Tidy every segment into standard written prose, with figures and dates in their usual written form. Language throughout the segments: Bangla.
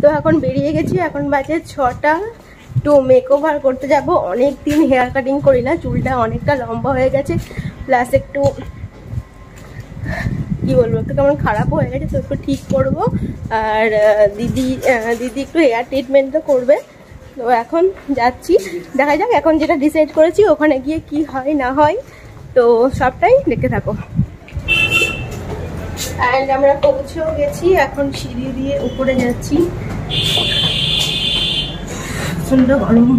তো এখন বেরিয়ে গেছি, এখন বাজে 6টা। তো মেকওভার করতে যাব, অনেক দিন হেয়ার কাটিং করি না, চুলটা অনেকটা লম্বা হয়ে গেছে, প্লাস একটু কি বলবো একটু কেমন খারাপ হয়ে গেছে, তো একটু ঠিক করবো। আর দিদি একটু হেয়ার ট্রিটমেন্টও করবে, তো এখন যাচ্ছি, দেখা যাক। এখন যেটা ডিসাইড করেছি ওখানে গিয়ে কি হয় না হয়, তো সবটাই দেখতে থাকো। অ্যান্ড আমরা পৌঁছেও গেছি, এখন সিঁড়ি দিয়ে উপরে যাচ্ছি। সুন্দর গরম।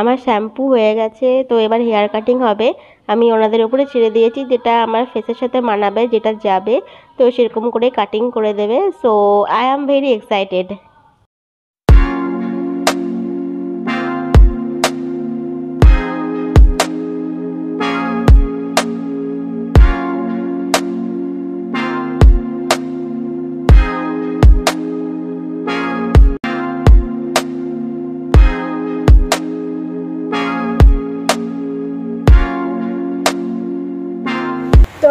আমার শ্যাম্পু হয়ে গেছে, তো এবার হেয়ার কাটিং হবে। আমি ওনাদের উপরে ছেড়ে দিয়েছি যেটা আমার ফেসের সাথে মানাবে, যেটা যাবে, তো সেরকম করে কাটিং করে দেবে। So I am very excited.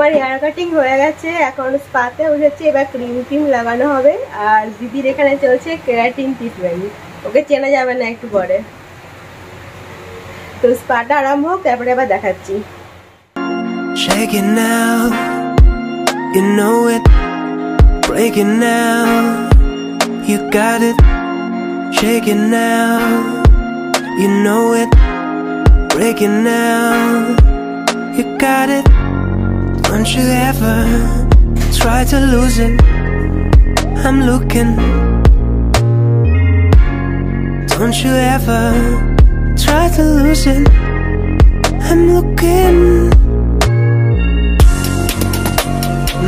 আমার হেয়ার কাটিং হয়ে গেছে, এখন স্পাতে উঠেছি, এবার ক্রিম ক্রিম লাগানো হবে। আর দিদির এখানে চলছে কেরাটিন ট্রিটমেন্ট, ওকে চেনা যাবে না একটু পরে। তো স্পাটা আরম্ভ হোক, তারপরে আবার দেখাচ্ছি। Don't you ever try to lose it, I'm looking. Don't you ever try to lose it, I'm looking.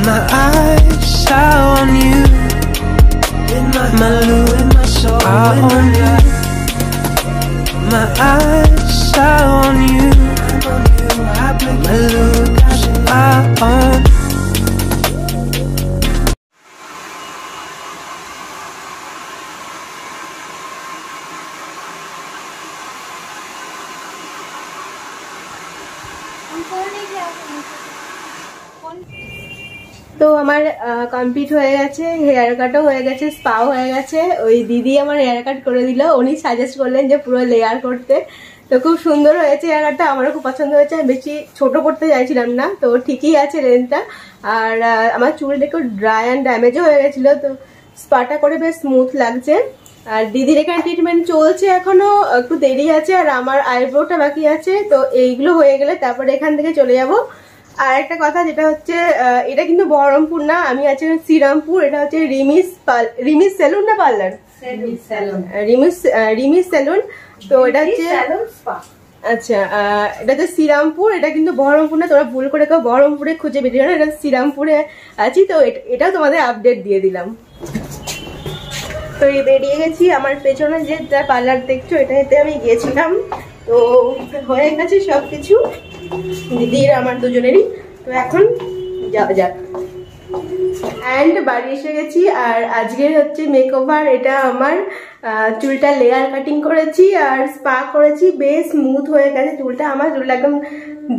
My eyes are on you, my soul are on you. My eyes are on you, my look on. তো আমার কমপ্লিট হয়ে গেছে, হেয়ার কাটও হয়ে গেছে, স্পাও হয়ে গেছে। ওই দিদি আমার হেয়ার কাট করে দিল, উনি সাজেস্ট করলেন যে পুরো লেয়ার করতে, তো খুব সুন্দর হয়েছে হেয়ার কাটটা, আমারও খুব পছন্দ হয়েছে। আমি বেশি ছোটো করতে চাইছিলাম না, তো ঠিকই আছে লেন্থটা। আর আমার চুলটা একটু ড্রাই অ্যান্ড ড্যামেজও হয়ে গেছিলো, তো স্পাটা করে বেশ স্মুথ লাগছে। আর দিদির এখানে ট্রিটমেন্ট চলছে, এখনও একটু দেরি আছে। আর আমার আইব্রোটা বাকি আছে, তো এইগুলো হয়ে গেলে তারপরে এখান থেকে চলে যাব। আর একটা কথা যেটা হচ্ছে, এটা কিন্তু বহরমপুর না, আমি আছি শ্রীরামপুর। এটা হচ্ছে রিমিস সেলুন না পার্লার, রিমিস সেলুন। তো এটা হচ্ছে, আচ্ছা এটা হচ্ছে শ্রীরামপুর, এটা কিন্তু বহরমপুর না, তোমরা ভুল করে কেউ বহরমপুরে খুঁজে বেরিয়ে না, এটা শ্রীরামপুরে আছি। তো এটাও তোমাদের আপডেট দিয়ে দিলাম। তো বেরিয়ে গেছি, আমার পেছনে যে পার্লার দেখছো এটাতে আমি গিয়েছিলাম, তো হয়ে গেছে সব কিছু দিদির আমার দুজনেরই। তো এখন যাওয়া যাক। অ্যান্ড বাড়ি এসে গেছি, আর আজকে হচ্ছে মেকওভার। এটা আমার চুলটা লেয়ার কাটিং করেছি আর স্পা করেছি, বেশ স্মুথ হয়ে গেছে চুলটা। আমার চুলটা একদম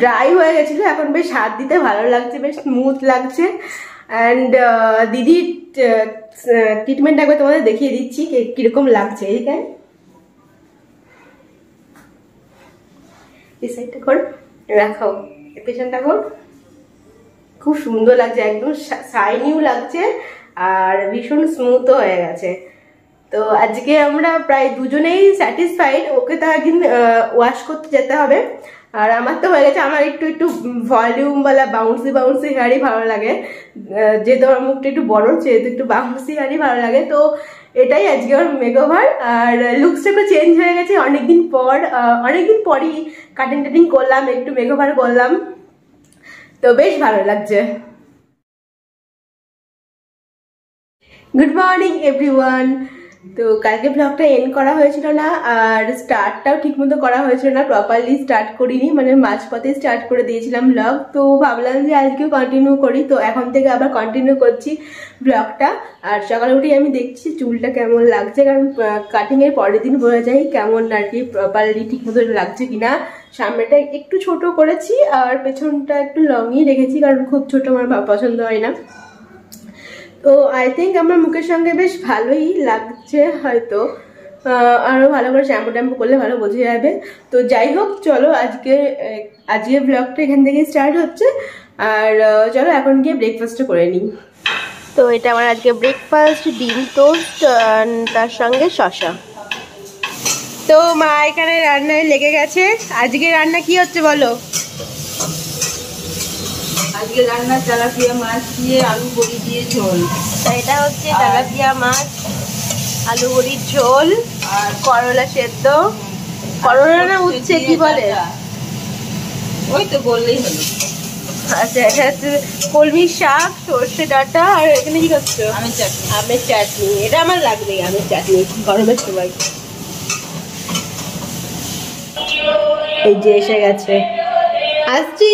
ড্রাই হয়ে গেছিলো, এখন বেশ হাত দিতে ভালো লাগছে, বেশ স্মুথ লাগছে। অ্যান্ড দিদির ট্রিটমেন্ট একবার তোমাদের দেখিয়ে দিচ্ছি কীরকম লাগছে। এইখানে এই সাইডটা কর, রাখো পেছনটা কর, খুব সুন্দর লাগছে, একদম শাইনিও লাগছে আর ভীষণ স্মুথও হয়ে গেছে। তো আজকে আমরা প্রায় দুজনেই স্যাটিসফাইড। ওকে তো একদিন ওয়াশ করতে যেতে হবে। আর আমার তো হয়ে গেছে, আমার একটু একটু ভলিউমওয়ালা বাউন্সি বাউন্সি হেয়ারই ভালো লাগে, যেহেতু আমার মুখটা একটু বড়, সেহেতু একটু বাউন্সি হেয়ারই ভালো লাগে। তো এটাই আজকে আমার মেকওভার। আর লুকসটা একটু চেঞ্জ হয়ে গেছে, অনেকদিন পরই কাটিং টাটিং করলাম, একটু মেকওভার করলাম, তো বেশ ভালো লাগছে। Good morning everyone. তো কালকে ব্লগটা এন্ড করা হয়েছিল না, আর স্টার্টটাও ঠিকমতো করা হয়েছিল না, প্রপারলি স্টার্ট করিনি, মানে মাঝপথে স্টার্ট করে দিয়েছিলাম ব্লগ। তো ভাবলাম যে আজকেও কন্টিনিউ করি, তো এখন থেকে আবার কন্টিনিউ করছি ব্লগটা। আর সকালে উঠেই আমি দেখছি চুলটা কেমন লাগছে, কারণ কাটিংয়ের পরের দিন বোঝা যায় কেমন আর কি প্রপারলি ঠিকমতো লাগছে কিনা। সামনেটা একটু ছোট করেছি আর পেছনটা একটু লংই রেখেছি, কারণ খুব ছোট আমার পছন্দ হয় না। তো আই থিঙ্ক আমার মুখের সঙ্গে বেশ ভালোই লাগছে, হয়তো আরও ভালো করে শ্যাম্পু ট্যাম্পু করলে ভালো বোঝা যাবে। তো যাই হোক, চলো আজকে ব্লগটা এখান থেকে স্টার্ট হচ্ছে, আর চলো এখন গিয়ে ব্রেকফাস্টটা করে নিই। তো এটা আমার আজকে ব্রেকফাস্ট, ডিম টোস্ট তার সঙ্গে শসা। তো মা এখানে রান্নায় লেগে গেছে। আজকে রান্না কি হচ্ছে বলো? আজকে রান্না তেলাপিয়া মাছ দিয়ে আলু বড়ি দিয়ে ঝোল। এটা হচ্ছে তেলাপিয়া মাছ আলু বড়ির ঝোল, আর করলা সেদ্ধ, করলা না উচ্ছে কি বলে, ওই তো বললেই হলো। আচ্ছা, এটা হচ্ছে কলমি শাক, সর্ষে ডাঁটা, আর এখানে কি করছো? আমের চাটনি। আমের চাটনি এটা আমার লাগবে, আমের চাটনি গরমের সময়। এই যে এসে গেছে, আসছি।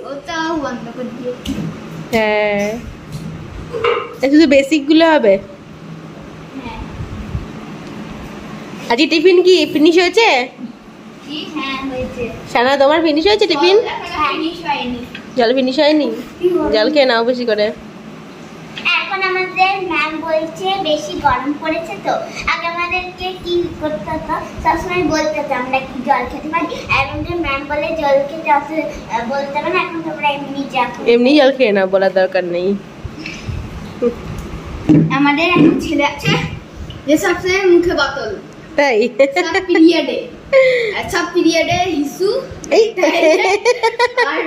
ওটাও বন্ধ করে দিয়ে। হ্যাঁ, শুধু বেসিকগুলো হবে। হ্যাঁ, আজকে টিফিন কি ফিনিশ হয়েছে? হ্যাঁ হয়েছে। সানা, তোমার ফিনিশ হয়েছে টিফিন? ফিনিশ হয়নি। জল ফিনিশ হয়নি? জল খেয়ে নাও বেশি করে। এখন আমাদের ম্যাম বলছে বেশি গরম পড়েছে, তো আগে আমাদেরকে কি করতে হতো? সবসময় বলতে হতো আমরা কি জল খেতে পারি, এখন ম্যাম বলে জল খেতে বলতে হবে না, এখন তোমরা এমনি যা এমনি জল খেয়ে নাও, বলার দরকার নেই। আমাদের এখন ছেলে আছে যে সবসময় মুখে বোতল, তাই সব পিরিয়ডে, সব পিরিয়ডে হিসু, আর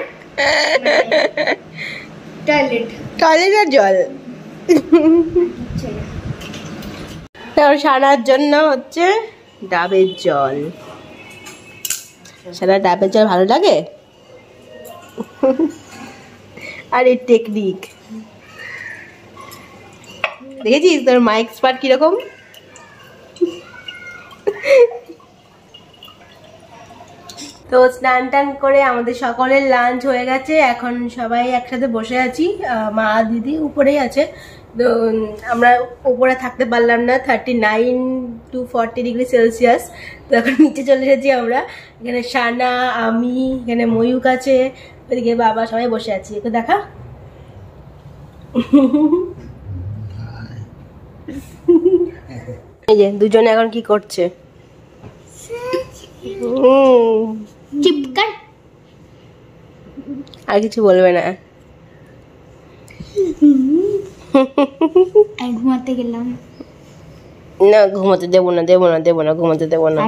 টয়লেট জল। তার সারার জন্য হচ্ছে ডাবের জল। সারা ডাবের জল ভালো লাগে। আর এই টেকনিক দেখেছিস তোর মা এক্সপার্ট কিরকম। তো স্নান টান করে আমাদের সকলের লাঞ্চ হয়ে গেছে, এখন সবাই একসাথে বসে আছি। মা দিদি উপরেই আছে, তো আমরা উপরে থাকতে পারলাম না, 39 to 40 ডিগ্রি সেলসিয়াস। তো এখন নিচে চলে এসেছি আমরা। এখানে সানা, আমি, এখানে ময়ূক আছে, ওইদিকে বাবা, সবাই বসে আছি। একটু দেখা, এই যে দুজনে এখন কি করছে? চিপকার আর কিছু বলবে না। ঘুমাতে গেলাম না, ঘুমাতে দেবো না, ঘুমাতে দেবো না।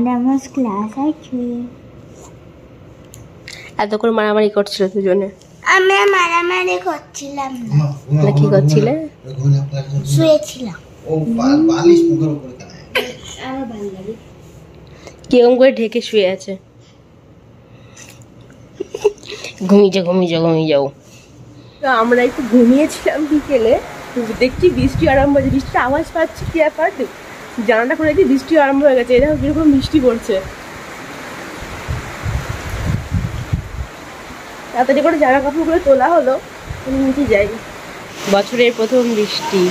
এত করে মারামারি করছিল দুজনে। আমি মারামারি করছিলাম না। কি করছিলে? শুয়েছিলাম। কিরকম করে ঢেকে শুয়ে আছে। ঘুমিয়ে যাও। তো আমরা একটু ঘুমিয়েছিলাম বিকেলে, দেখছি বৃষ্টি আরম্ভ হয়েছে। বৃষ্টির আওয়াজ পাচ্ছি, কি ব্যাপার? জানাটা খুলে দেখি বৃষ্টি আরম্ভ হয়ে গেছে। এরকম কিরকম বৃষ্টি পড়ছে, তাড়াতাড়ি করে জামা কাপড়গুলো তোলা হলো। যাই বছরের প্রথম বৃষ্টি।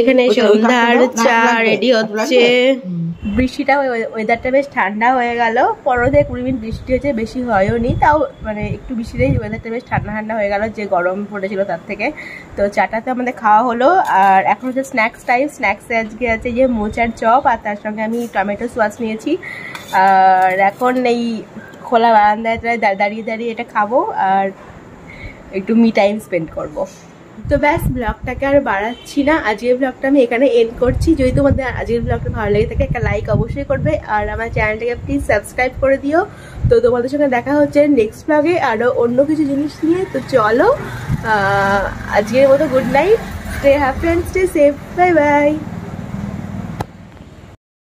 এখানে সন্ধ্যার চা রেডি হচ্ছে। বৃষ্টিটা ওয়েদারটা বেশ ঠান্ডা হয়ে গেল, 15 থেকে 20 মিনিট বৃষ্টি হয়েছে, বেশি হয়ওনি, তাও মানে একটু বৃষ্টিতেই ওয়েদারটা বেশ ঠান্ডা ঠান্ডা হয়ে গেল, যে গরম পড়েছিল তার থেকে। তো চাটা তো আমাদের খাওয়া হলো, আর এখন হচ্ছে স্ন্যাক্স টাইম। স্ন্যাক্সে আজকে আছে যে মোচার চপ, আর তার সঙ্গে আমি টমেটো সস নিয়েছি। আর এখন এই খোলা বারান্দায় দাঁড়িয়ে দাঁড়িয়ে এটা খাবো আর একটু মি টাইম স্পেন্ড করবো। তো ব্যাস, ব্লগটাকে আর বাড়াচ্ছি না, আজকের ব্লগটা আমি এখানে এন্ড করছি। যদি তোমাদের আজকের ব্লগটা ভালো লাগে থাকে একটা লাইক অবশ্যই করবে, আর আমার চ্যানেলটাকে প্লিজ সাবস্ক্রাইব করে দিও। তো তোমাদের সঙ্গে দেখা হচ্ছে নেক্সট ব্লগে আরও অন্য কিছু জিনিস নিয়ে। তো চলো আজকের মতো good night, stay happy and stay safe, bye by.